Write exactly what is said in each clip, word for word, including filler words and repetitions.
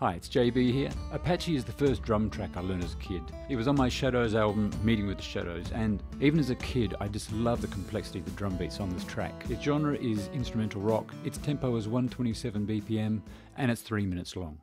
Hi, it's J B here. Apache is the first drum track I learned as a kid. It was on my Shadows album, Meeting with the Shadows, and even as a kid, I just love the complexity of the drum beats on this track. Its genre is instrumental rock, its tempo is one twenty-seven B P M, and it's three minutes long.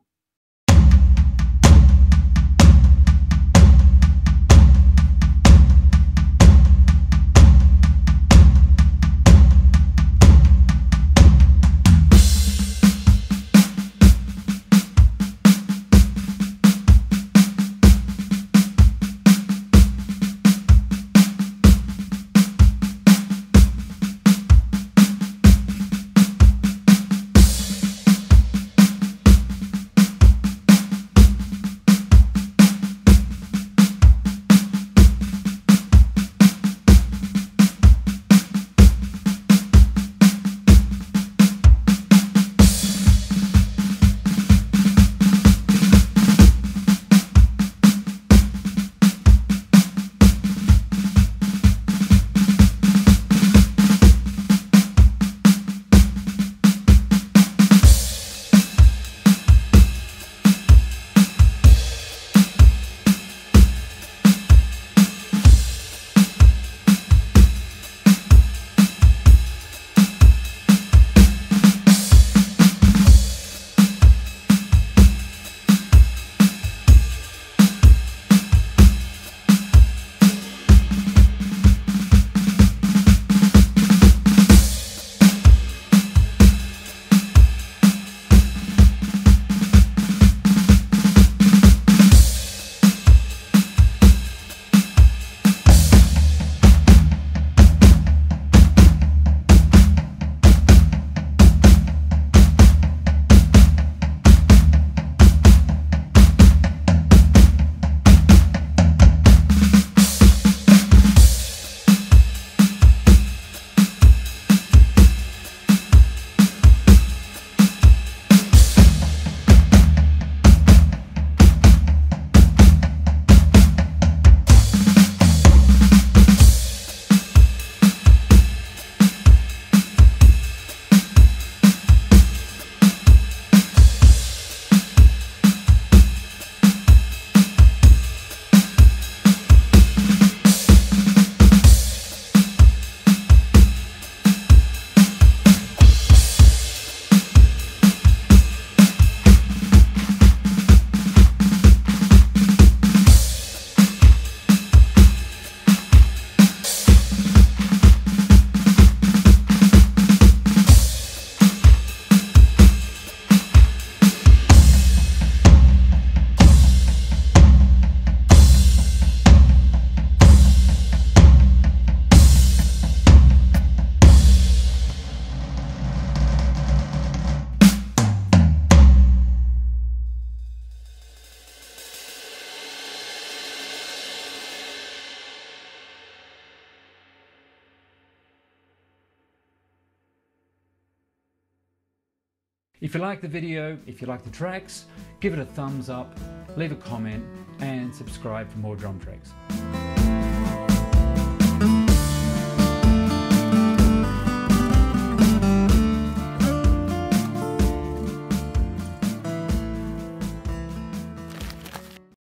If you like the video, if you like the tracks, give it a thumbs up, leave a comment, and subscribe for more drum tracks.